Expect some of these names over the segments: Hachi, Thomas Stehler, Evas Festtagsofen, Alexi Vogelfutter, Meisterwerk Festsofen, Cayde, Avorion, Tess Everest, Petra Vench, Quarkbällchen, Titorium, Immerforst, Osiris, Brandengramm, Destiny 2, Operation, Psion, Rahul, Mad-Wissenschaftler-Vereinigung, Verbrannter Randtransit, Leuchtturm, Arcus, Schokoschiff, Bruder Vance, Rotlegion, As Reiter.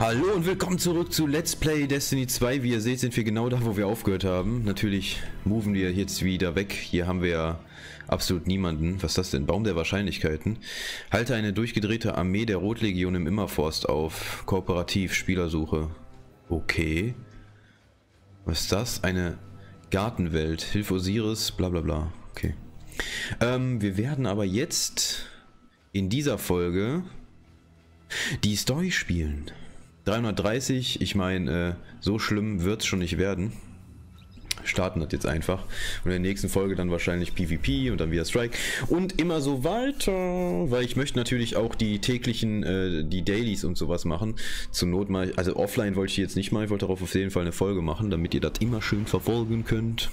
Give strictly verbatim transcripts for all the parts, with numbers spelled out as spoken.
Hallo und willkommen zurück zu Let's Play Destiny zwei. Wie ihr seht, sind wir genau da, wo wir aufgehört haben. Natürlich moven wir jetzt wieder weg. Hier haben wir ja absolut niemanden. Was ist das denn? Baum der Wahrscheinlichkeiten. Halte eine durchgedrehte Armee der Rotlegion im Immerforst auf. Kooperativ, Spielersuche. Okay. Was ist das? Eine Gartenwelt. Hilf Osiris, bla bla bla. Okay. Ähm, wir werden aber jetzt in dieser Folge die Story spielen. dreihundertdreißig, ich meine, äh, so schlimm wird es schon nicht werden. Starten das jetzt einfach. Und in der nächsten Folge dann wahrscheinlich PvP und dann wieder Strike. Und immer so weiter. Weil ich möchte natürlich auch die täglichen, äh, die Dailies und sowas machen. Zur Not mal, also offline wollte ich jetzt nicht mal. Ich wollte darauf auf jeden Fall eine Folge machen, damit ihr das immer schön verfolgen könnt.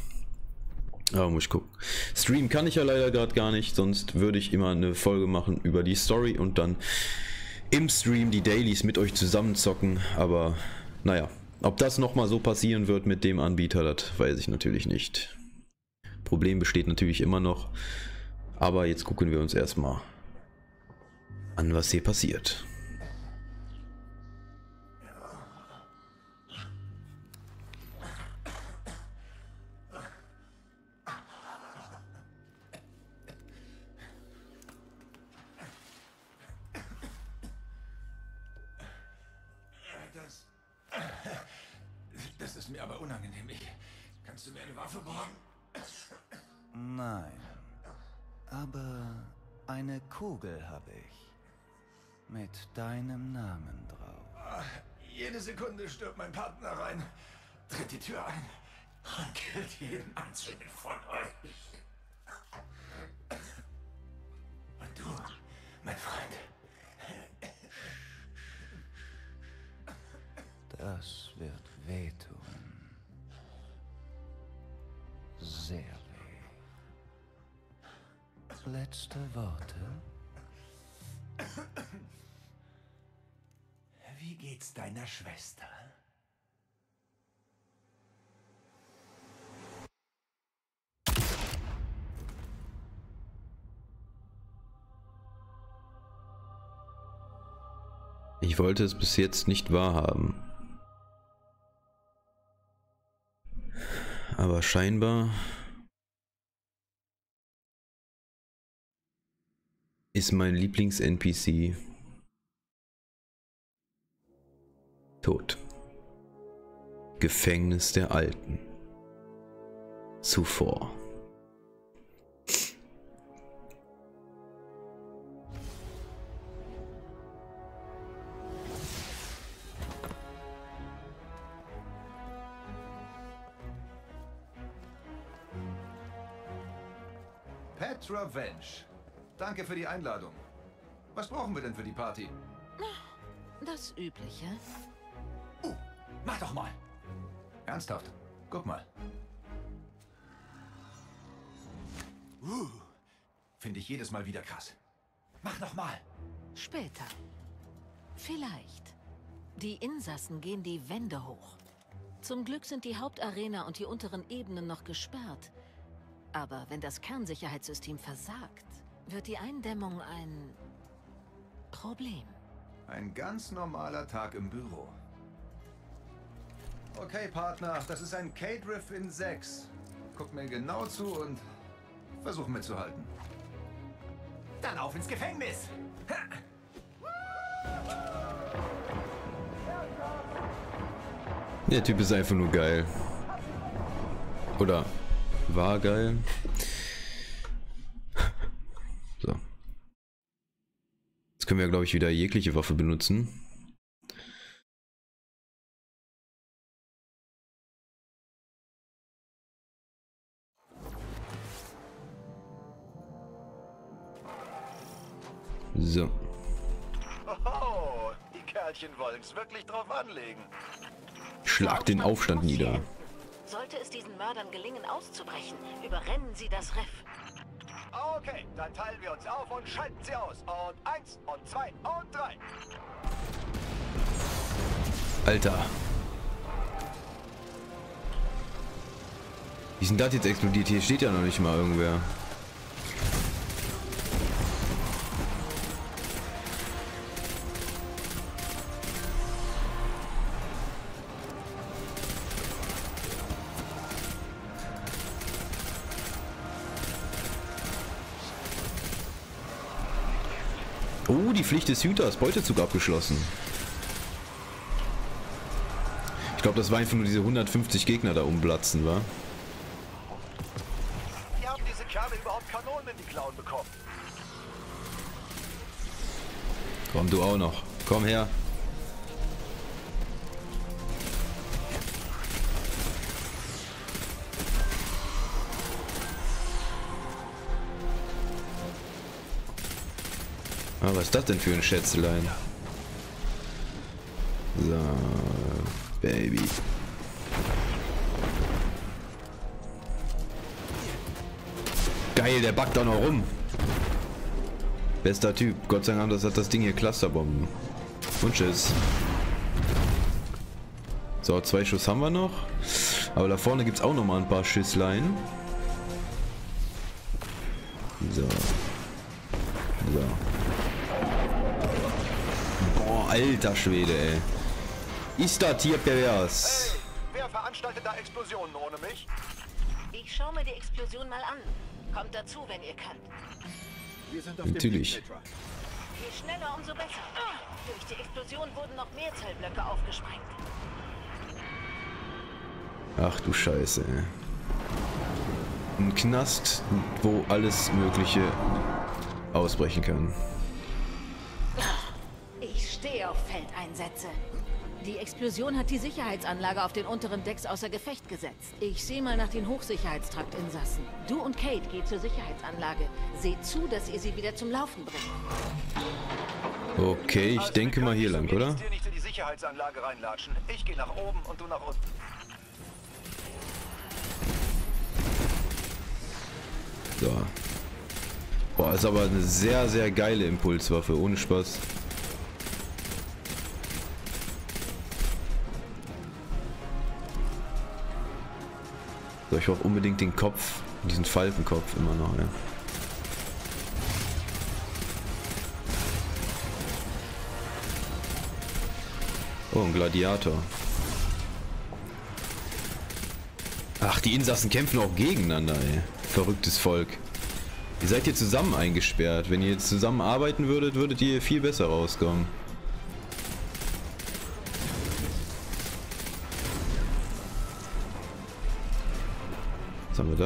Aber muss ich gucken. Stream kann ich ja leider gerade gar nicht. Sonst würde ich immer eine Folge machen über die Story und dann im Stream die Dailies mit euch zusammenzocken, aber naja, ob das nochmal so passieren wird mit dem Anbieter, das weiß ich natürlich nicht. Problem besteht natürlich immer noch, aber jetzt gucken wir uns erstmal an, was hier passiert. Nein, aber eine Kugel habe ich. Mit deinem Namen drauf. Ah, jede Sekunde stirbt mein Partner rein, tritt die Tür ein und killt jeden einzelnen von euch. Und du, mein Freund. Das wird wehtun. Sehr weh. Letzte Worte. Wie geht's deiner Schwester? Ich wollte es bis jetzt nicht wahrhaben. Aber scheinbar ist mein Lieblings-N P C tot. Gefängnis der Alten. Zuvor. Petra Vench, danke für die Einladung. Was brauchen wir denn für die Party? Das Übliche. Uh, mach doch mal. Ernsthaft? Guck mal. Uh, finde ich jedes Mal wieder krass. Mach noch mal. Später. Vielleicht. Die Insassen gehen die Wände hoch. Zum Glück sind die Hauptarena und die unteren Ebenen noch gesperrt. Aber wenn das Kernsicherheitssystem versagt, wird die Eindämmung ein Problem. Ein ganz normaler Tag im Büro. Okay, Partner, das ist ein Cayde-Riff in sechs. Guck mir genau zu und versuch mitzuhalten. Dann auf ins Gefängnis! Ha! Der Typ ist einfach nur geil. Oder... war geil. So. Jetzt können wir, glaube ich, wieder jegliche Waffe benutzen. So. Oh, die Kerlchen wollen es wirklich drauf anlegen. Schlag den Aufstand nieder. Sollte es diesen Mördern gelingen, auszubrechen, überrennen sie das Riff. Okay, dann teilen wir uns auf und schalten sie aus. Und eins und zwei und drei. Alter. Wie ist denn das jetzt explodiert? Hier steht ja noch nicht mal irgendwer. die Pflicht des Hüters, Beutezug abgeschlossen. Ich glaube, das war einfach nur diese hundertfünfzig Gegner da umplatzen, wa? Wie haben diese Kerle überhaupt Kanonen in die Klauen bekommen? Komm, du auch noch. Komm her. Ah, was ist das denn für ein Schätzelein? So, Baby. Geil, der backt auch noch rum. Bester Typ. Gott sei Dank, das hat das Ding hier Clusterbomben. Und tschüss. So, zwei Schuss haben wir noch. Aber da vorne gibt es auch noch mal ein paar Schüsslein. So. So. Boah, alter Schwede, ey. Ist das hier pervers? Hey, wer veranstaltet da Explosionen ohne mich? Ich schau mir die Explosion mal an. Kommt dazu, wenn ihr könnt. Wir sind auf natürlich. Je schneller, umso besser. Ah, durch die Explosion wurden noch mehr Zellblöcke aufgesprengt. Ach du Scheiße. Ein Knast, wo alles Mögliche ausbrechen kann. Ich stehe auf Feldeinsätze. Die Explosion hat die Sicherheitsanlage auf den unteren Decks außer Gefecht gesetzt. Ich sehe mal nach den Hochsicherheitstraktinsassen. Du und Cayde geht zur Sicherheitsanlage. Seht zu, dass ihr sie wieder zum Laufen bringt. Okay, ich also, denke mal hier lang, oder? Dir nicht in die Sicherheitsanlage reinlatschen. Ich gehe nach oben und du nach unten. So. Boah, ist aber eine sehr, sehr geile Impulswaffe. Ohne Spaß. So, ich brauche unbedingt den Kopf, diesen Faltenkopf immer noch, ja. Oh, ein Gladiator. Ach, die Insassen kämpfen auch gegeneinander, ey. Verrücktes Volk. Ihr seid hier zusammen eingesperrt. Wenn ihr jetzt zusammen arbeiten würdet, würdet ihr viel besser rauskommen. Was haben wir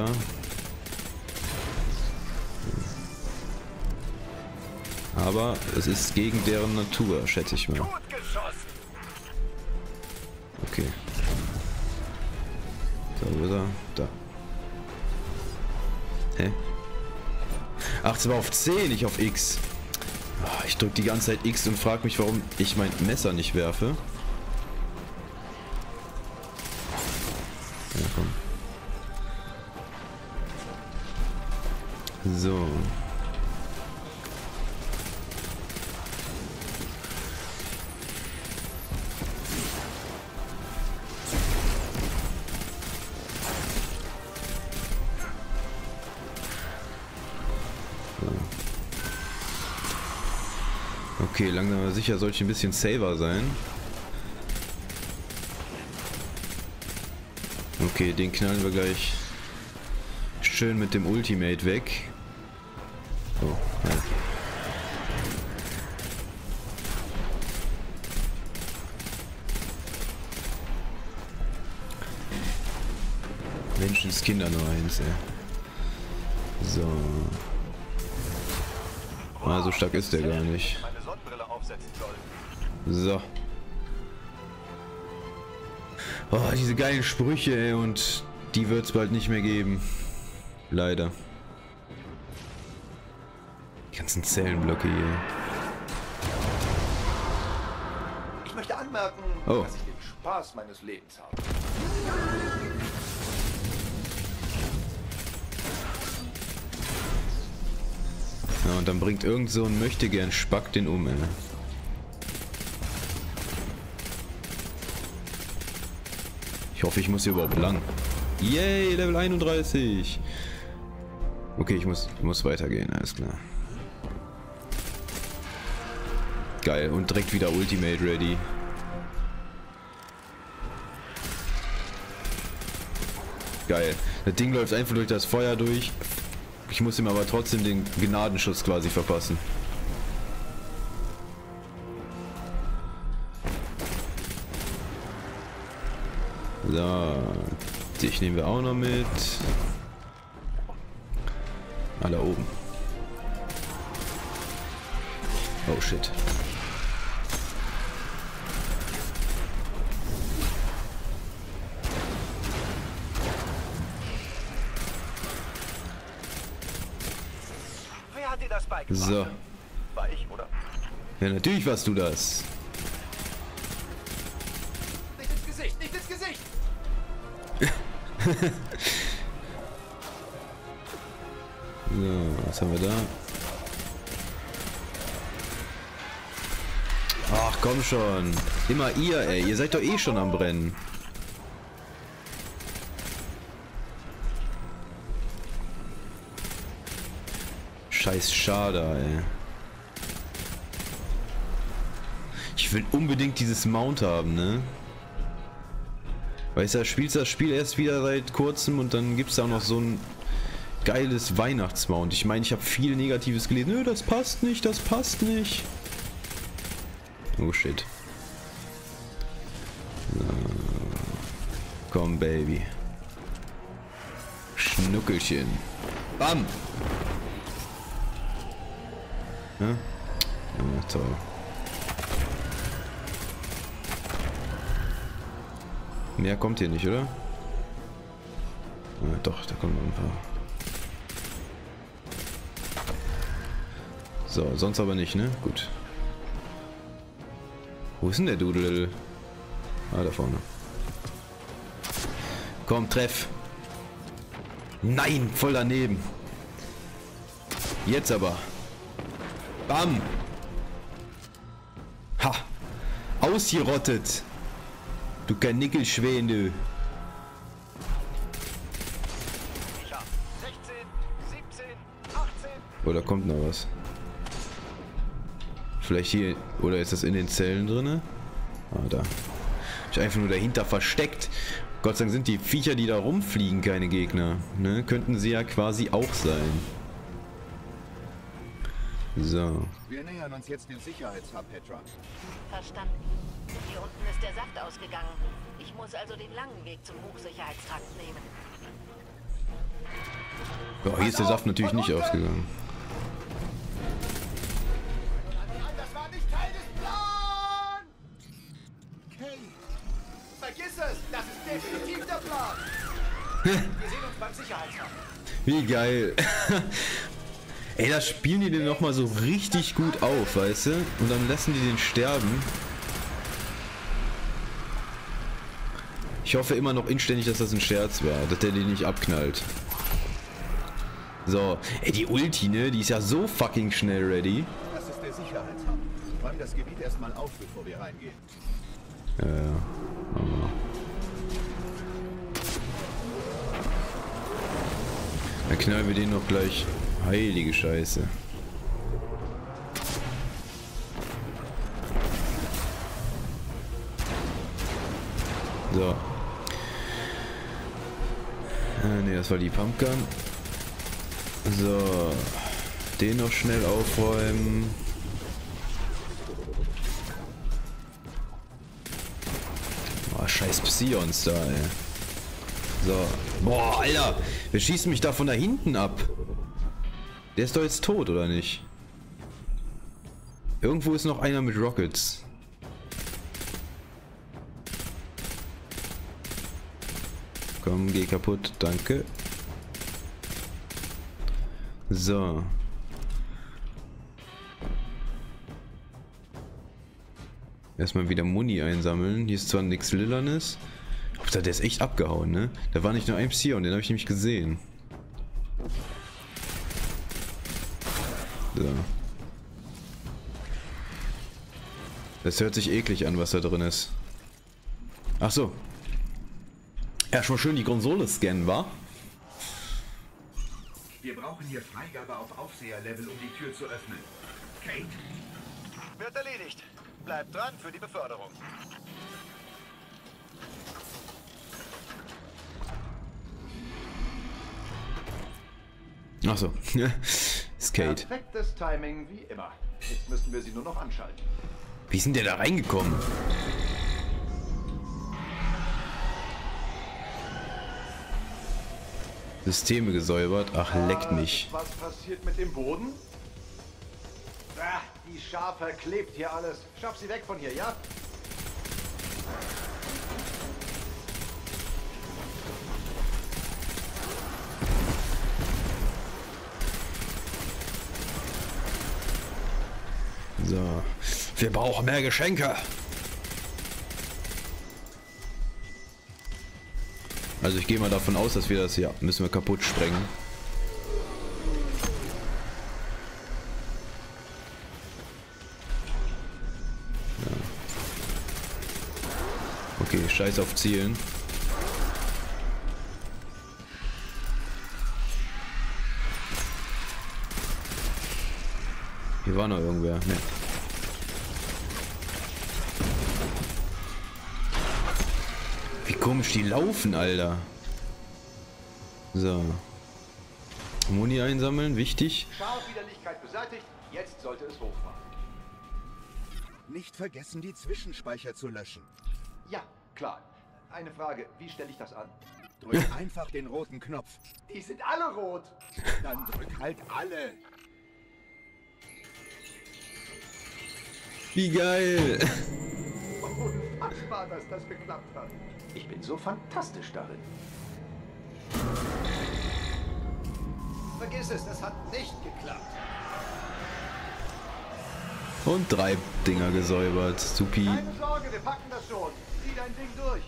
da? Aber es ist gegen deren Natur, schätze ich mal. Okay. So, wo ist er? Da. Hä? Ach, es war auf C, nicht auf X. Ich drücke die ganze Zeit X und frage mich, warum ich mein Messer nicht werfe. Ja, komm. So. Okay, langsam aber sicher sollte ich ein bisschen saver sein. Okay, den knallen wir gleich schön mit dem Ultimate weg. Oh, ja. Menschenskinder nur eins, ey. So. Ah, so stark ist der gar nicht. So. Oh, diese geilen Sprüche, ey, und die wird es bald nicht mehr geben. Leider. Die ganzen Zellenblöcke hier. Ich möchte anmerken, oh, dass ich den Spaß meines Lebens habe. Ja, und dann bringt irgend so ein möchtegern Spack den um, ey. Ich hoffe, ich muss hier überhaupt lang. Yay, Level einunddreißig. Okay, ich muss, muss weitergehen, alles klar. Geil, und direkt wieder Ultimate ready. Geil. Das Ding läuft einfach durch das Feuer durch. Ich muss ihm aber trotzdem den Gnadenschuss quasi verpassen. So, dich nehmen wir auch noch mit. Ah, da oben. Oh shit. Wer hat dir das beigebracht? So. War ich, oder? Ja, natürlich warst du das. Nicht ins Gesicht, nicht ins Gesicht! So, was haben wir da? Ach komm schon. Immer ihr, ey. Ihr seid doch eh schon am Brennen. Scheiß Schade, ey. Ich will unbedingt dieses Mount haben, ne? Weißt du, spielst das Spiel erst wieder seit kurzem und dann gibt es da auch noch so ein geiles Weihnachtsmount. Ich meine, ich habe viel Negatives gelesen. Nö, das passt nicht, das passt nicht. Oh shit. So. Komm, Baby. Schnuckelchen. Bam! Ja? Ja, toll. Mehr kommt hier nicht, oder? Ja, doch, da kommen noch ein paar. So, sonst aber nicht, ne? Gut. Wo ist denn der Doodle? Ah, da vorne. Komm, treff. Nein, voll daneben. Jetzt aber. Bam. Ha. Ausgerottet. Du Kanickelschwäne. Oh, da kommt noch was. Vielleicht hier, oder ist das in den Zellen drin? Ah, da. Ich einfach nur dahinter versteckt. Gott sei Dank sind die Viecher, die da rumfliegen, keine Gegner. Ne? Könnten sie ja quasi auch sein. So. Wir nähern uns jetzt dem Sicherheitshub, Petra. Verstanden. Hier unten ist der Saft ausgegangen. Ich muss also den langen Weg zum Hochsicherheitstrakt nehmen. Ja, hier ist der Saft natürlich nicht ausgegangen. Wir sehen uns beim Sicherheitsraum. Wie geil. Ey, da spielen die den nochmal so richtig gut auf, weißt du? Und dann lassen die den sterben. Ich hoffe immer noch inständig, dass das ein Scherz war, dass der den nicht abknallt. So, ey, die Ulti, ne? Die ist ja so fucking schnell ready. Das ist der Sicherheitsraum. Räum das Gebiet erstmal auf, bevor wir reingehen. Ja, ja. Oh. Dann knallen wir den noch gleich. Heilige Scheiße. So. Äh, ne, das war die Pumpgun. So. Den noch schnell aufräumen. Oh, scheiß Psions da, ey. So. Boah, Alter! Wer schießt mich da von da hinten ab? Der ist doch jetzt tot, oder nicht? Irgendwo ist noch einer mit Rockets. Komm, geh kaputt. Danke. So. Erstmal wieder Muni einsammeln. Hier ist zwar nichts Lilanes. Der ist echt abgehauen, ne? Da war nicht nur ein Psion, den habe ich nämlich gesehen. So. Das hört sich eklig an, was da drin ist. Ach so. Erstmal schön die Konsole scannen, wa? Wir brauchen hier Freigabe auf Aufseherlevel, um die Tür zu öffnen. Cayde. Wird erledigt. Bleibt dran für die Beförderung. Achso, Skate. Perfektes Timing wie immer. Jetzt müssen wir sie nur noch anschalten. Wie sind der da reingekommen? Systeme gesäubert. Ach, leckt mich. Was passiert mit dem Boden? Ach, die Schafe klebt hier alles. Schaff sie weg von hier, ja? So. Wir brauchen mehr Geschenke. Also ich gehe mal davon aus, dass wir das hier müssen wir kaputt sprengen. Ja. Okay, scheiß auf Zielen. Hier war noch irgendwer. Ne. Komisch, die laufen, Alter. So. Muni einsammeln, wichtig. Schauwiderlichkeit beseitigt, jetzt sollte es hochfahren. Nicht vergessen, die Zwischenspeicher zu löschen. Ja, klar. Eine Frage, wie stelle ich das an? Drück einfach den roten Knopf. Die sind alle rot. Dann drück halt alle. Wie geil. Unfassbar, dass das geklappt hat. Ich bin so fantastisch darin. Vergiss es, das hat nicht geklappt. Und drei Dinger gesäubert. Supi. Keine Sorge, wir packen das schon. Zieh dein Ding durch.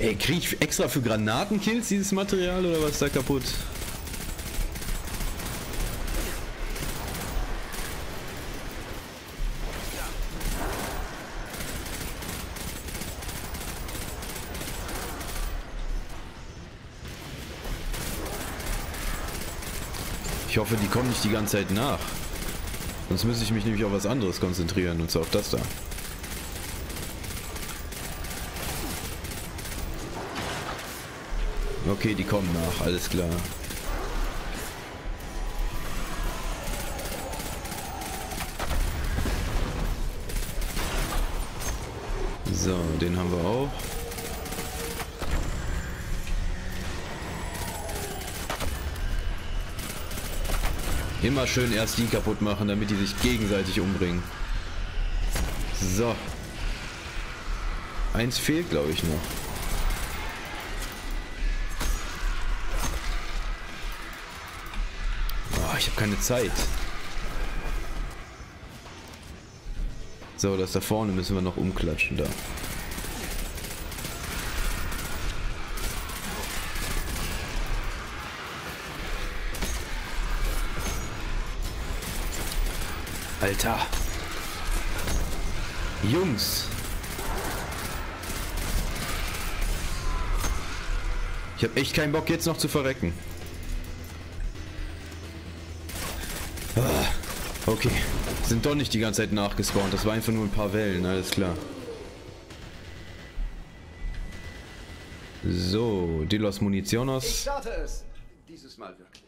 Ey, krieg ich extra für Granatenkills dieses Material oder was ist da kaputt? Ich hoffe, die kommen nicht die ganze Zeit nach. Sonst müsste ich mich nämlich auf was anderes konzentrieren, und zwar auf das da. Okay, die kommen nach, alles klar. So, den haben wir auch. Immer schön erst die kaputt machen, damit die sich gegenseitig umbringen. So. Eins fehlt, glaube ich, noch. Oh, ich habe keine Zeit. So, das da vorne müssen wir noch umklatschen da. Alter. Jungs. Ich habe echt keinen Bock jetzt noch zu verrecken. Ah, okay. Sind doch nicht die ganze Zeit nachgespawnt. Das war einfach nur ein paar Wellen. Alles klar. So. De los Municionos. Ich starte es. Dieses Mal wirklich.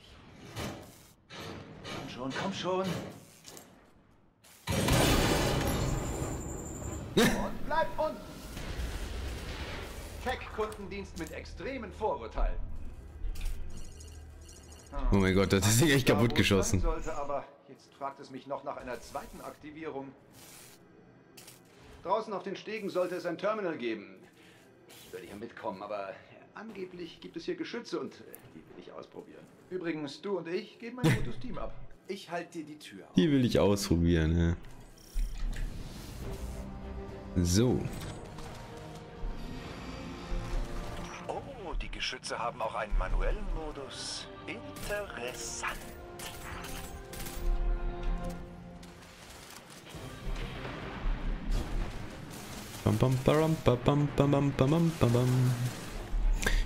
Komm schon, komm schon. Und bleib unten! Tech-Kundendienst mit extremen Vorurteilen. Oh mein Gott, das ist echt kaputt geschossen. Sollte, aber jetzt fragt es mich noch nach einer zweiten Aktivierung. Draußen auf den Stegen sollte es ein Terminal geben. Ich würde hier mitkommen, aber angeblich gibt es hier Geschütze und die will ich ausprobieren. Übrigens, du und ich geben ein gutes Team ab. Ich halte dir die Tür auf. Die will ich ausprobieren, ja. So. Oh, die Geschütze haben auch einen manuellen Modus. Interessant.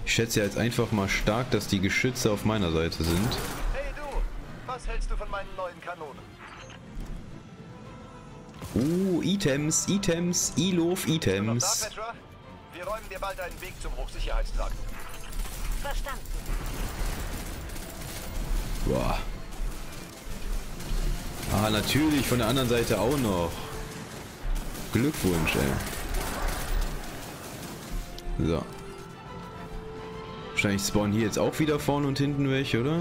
Ich schätze jetzt einfach mal stark, dass die Geschütze auf meiner Seite sind. Hey du, was hältst du von meinen neuen Kanonen? Uh, Items, Items, Ilof, Items. Wir räumen dir bald einen Weg zum Hochsicherheitstrakt. Verstanden. Boah. Ah, natürlich, von der anderen Seite auch noch. Glückwunsch, ey. So. Wahrscheinlich spawnen hier jetzt auch wieder vorne und hinten welche, oder?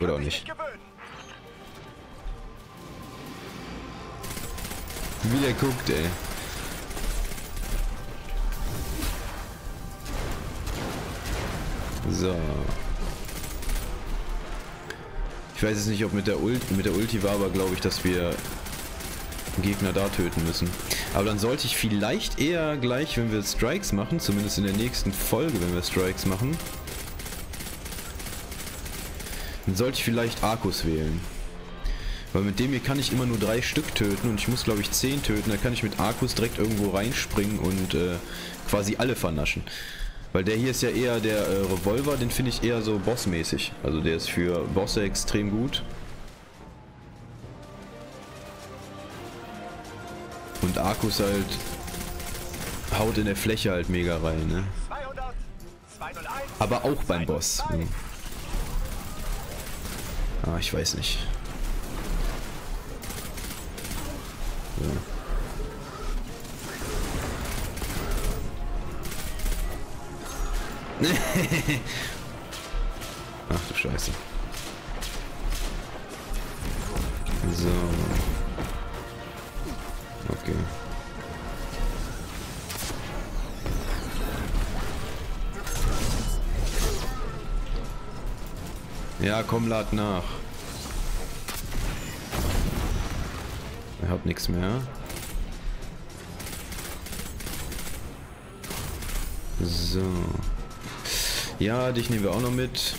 Oder auch nicht. Wie der guckt, ey. So. Ich weiß jetzt nicht, ob mit der Ulti, mit der Ulti war, aber glaube ich, dass wir Gegner da töten müssen. Aber dann sollte ich vielleicht eher gleich, wenn wir Strikes machen, zumindest in der nächsten Folge, wenn wir Strikes machen, dann sollte ich vielleicht Arcus wählen. Weil mit dem hier kann ich immer nur drei Stück töten und ich muss, glaube ich, zehn töten. Da kann ich mit Arcus direkt irgendwo reinspringen und äh, quasi alle vernaschen. Weil der hier ist ja eher der äh, Revolver, den finde ich eher so bossmäßig. Also der ist für Bosse extrem gut. Und Arcus halt haut in der Fläche halt mega rein, ne? Aber auch beim Boss. Hm. Ah, ich weiß nicht. So. Ach du Scheiße. So. Okay. Ja, komm, lad nach. Ich hab nichts mehr. So. Ja, dich nehmen wir auch noch mit.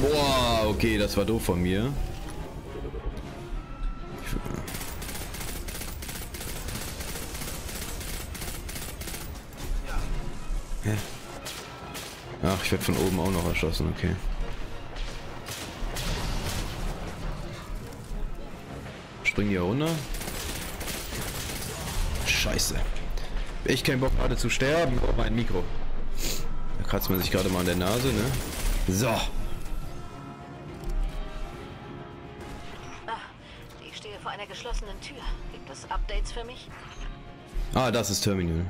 Boah, okay, das war doof von mir. Hä? Ach, ich werde von oben auch noch erschossen, okay. Spring hier runter. Scheiße. Ich keinen Bock gerade zu sterben. Oh, mein Mikro. Da kratzt man sich gerade mal an der Nase, ne? So. Ah, ich stehe vor einer geschlossenen Tür. Gibt es Updates für mich? Ah, das ist Terminal.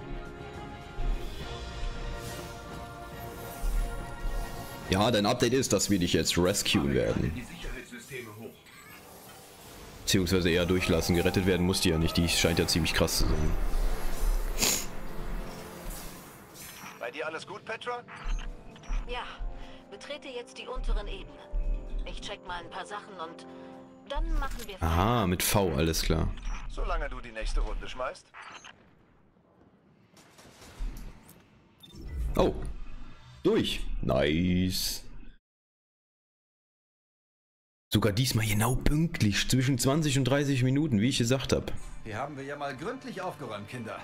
Ja, dein Update ist, dass wir dich jetzt rescuen werden. Beziehungsweise eher durchlassen. Gerettet werden muss die ja nicht. Die scheint ja ziemlich krass zu sein. Alles gut, Petra? Ja, betrete jetzt die unteren Ebenen. Ich check mal ein paar Sachen und dann machen wir... Aha, mit V, alles klar. Solange du die nächste Runde schmeißt. Oh, durch. Nice. Sogar diesmal genau pünktlich, zwischen zwanzig und dreißig Minuten, wie ich gesagt habe. Hier haben wir ja mal gründlich aufgeräumt, Kinder.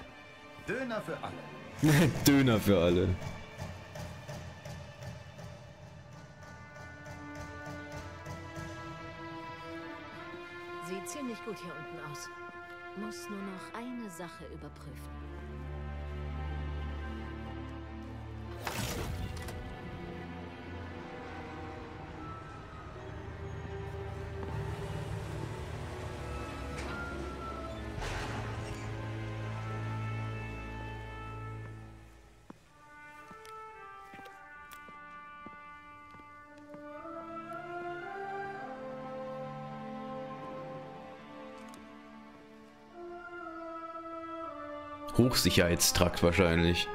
Döner für alle. Döner für alle. Sieht ziemlich gut hier unten aus. Muss nur noch eine Sache überprüfen. Hochsicherheitstrakt wahrscheinlich.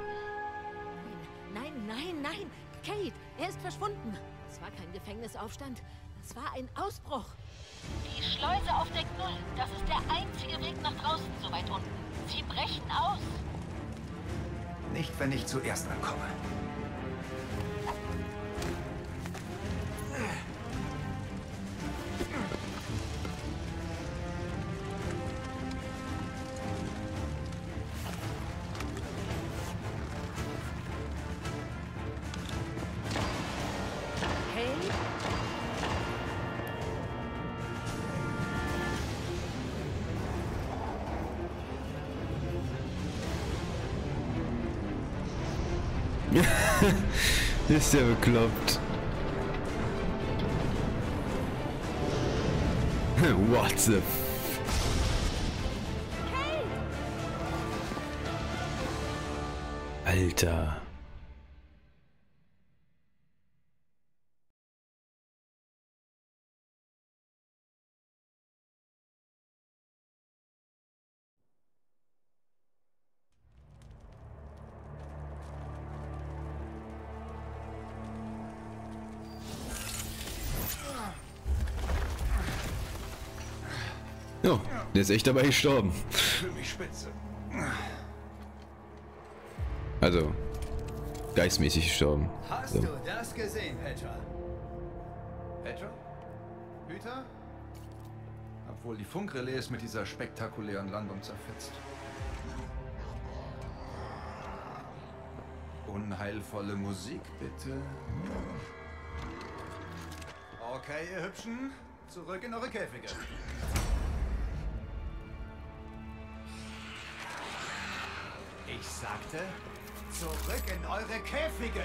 Nein, nein, nein! Cayde, er ist verschwunden. Es war kein Gefängnisaufstand. Es war ein Ausbruch. Die Schleuse auf Deck null. Das ist der einzige Weg nach draußen, so weit unten. Sie brechen aus. Nicht, wenn ich zuerst ankomme. Ist ja bekloppt. What the f... Hey, Alter. Oh, der ist echt dabei gestorben. Für mich spitze. Also, geistmäßig gestorben. Hast so. du das gesehen, Petra? Petra? Hüter? Hab wohl die Funkrelais mit dieser spektakulären Landung zerfetzt. Unheilvolle Musik, bitte. Okay, ihr Hübschen. Zurück in eure Käfige. Ich sagte, zurück in eure Käfige!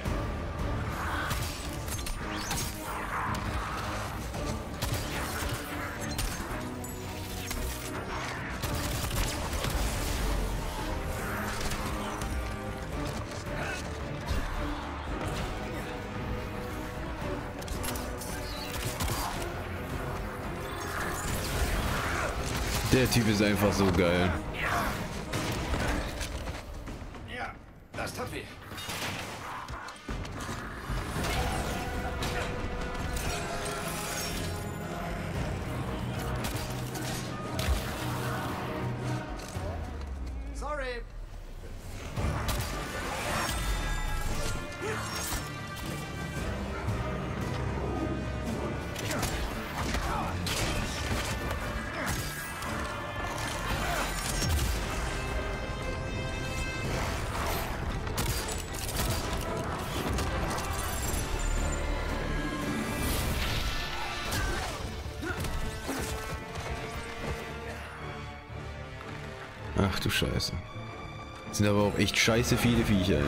Der Typ ist einfach so geil. Ach du Scheiße. Das sind aber auch echt scheiße viele Viecher. Ja.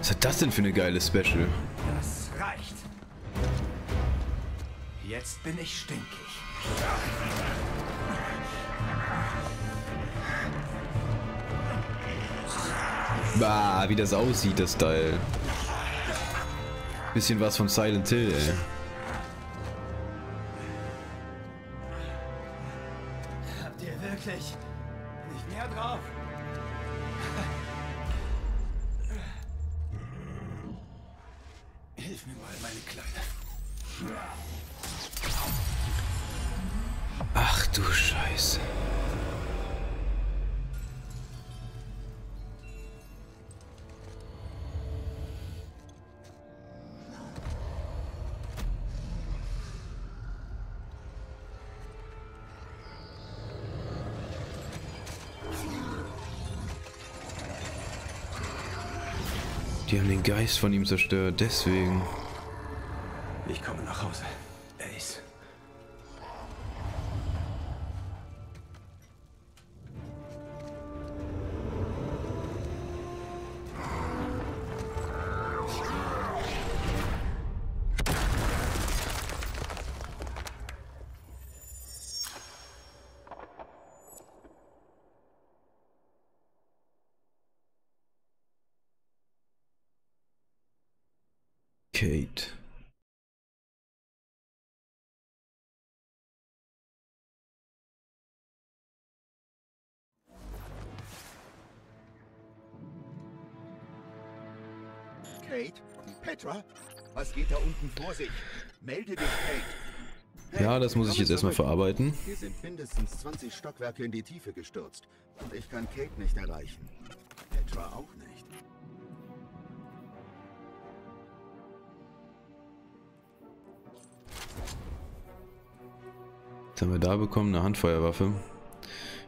Was hat das denn für eine geile Special? Jetzt bin ich stinkig. Bah, wie das aussieht, das Teil. Bisschen was von Silent Hill, ey. Habt ihr wirklich nicht mehr drauf? Hilf mir mal, meine Kleine. Ach du Scheiße. Die haben den Geist von ihm zerstört, deswegen. Ich komme nach Hause. Cayde. Cayde? Petra? Was geht da unten vor sich? Melde dich, Cayde. Hey, ja, das muss ich jetzt erstmal verarbeiten. Wir sind mindestens zwanzig Stockwerke in die Tiefe gestürzt. Und ich kann Cayde nicht erreichen. Petra auch nicht. Was haben wir da bekommen? Eine Handfeuerwaffe.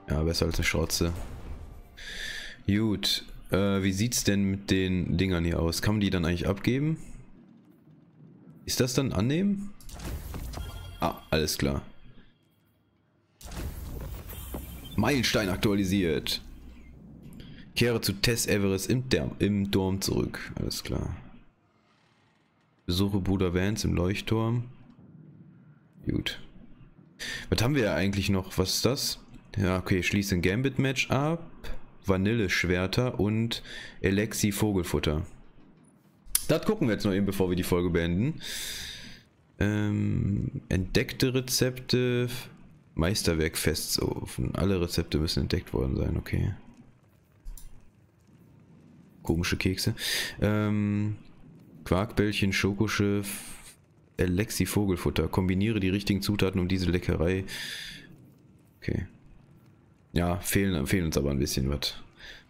Ja, besser als eine Schrotze. Gut. Äh, wie sieht's denn mit den Dingern hier aus? Kann man die dann eigentlich abgeben? Ist das dann annehmen? Ah, alles klar. Meilenstein aktualisiert. Kehre zu Tess Everest im, im Turm zurück. Alles klar. Besuche Bruder Vance im Leuchtturm. Gut. Was haben wir ja eigentlich noch? Was ist das? Ja, okay. Schließe ein Gambit-Match ab. Vanille-Schwerter und Alexi Vogelfutter. Das gucken wir jetzt noch eben, bevor wir die Folge beenden. Ähm, entdeckte Rezepte. Meisterwerk Festsofen. Alle Rezepte müssen entdeckt worden sein. Okay. Komische Kekse. Ähm, Quarkbällchen, Schokoschiff. Alexi Vogelfutter. Kombiniere die richtigen Zutaten um diese Leckerei. Okay. Ja, fehlen, fehlen uns aber ein bisschen was.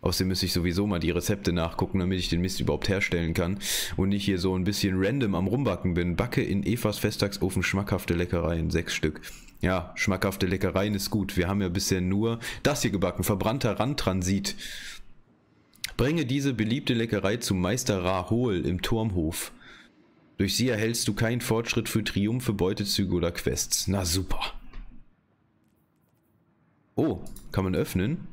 Außerdem müsste ich sowieso mal die Rezepte nachgucken, damit ich den Mist überhaupt herstellen kann und nicht hier so ein bisschen random am Rumbacken bin. Backe in Evas Festtagsofen schmackhafte Leckereien. Sechs Stück. Ja, schmackhafte Leckereien ist gut. Wir haben ja bisher nur das hier gebacken. Verbrannter Randtransit. Bringe diese beliebte Leckerei zum Meister Rahul im Turmhof. Durch sie erhältst du keinen Fortschritt für Triumphe, Beutezüge oder Quests. Na super. Oh, kann man öffnen?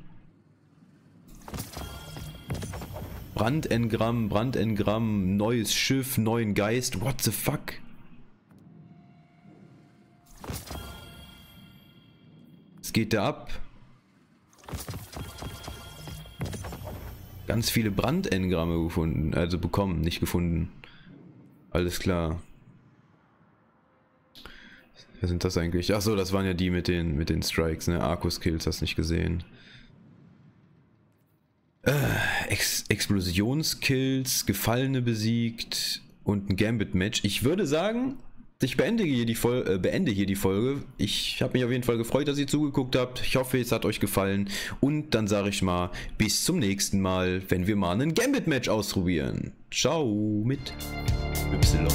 Brandengramm, Brandengramm, neues Schiff, neuen Geist. What the fuck? Es geht da ab. Ganz viele Brandengramme gefunden, also bekommen, nicht gefunden. Alles klar. Wer sind das eigentlich? Achso, das waren ja die mit den mit den Strikes, ne? Arcus-Kills, hast nicht gesehen. Äh, Ex Explosionskills, Gefallene besiegt und ein Gambit-Match. Ich würde sagen, ich beende hier die, Vol äh, beende hier die Folge. Ich habe mich auf jeden Fall gefreut, dass ihr zugeguckt habt. Ich hoffe, es hat euch gefallen. Und dann sage ich mal, bis zum nächsten Mal, wenn wir mal einen Gambit-Match ausprobieren. Ciao mit Y.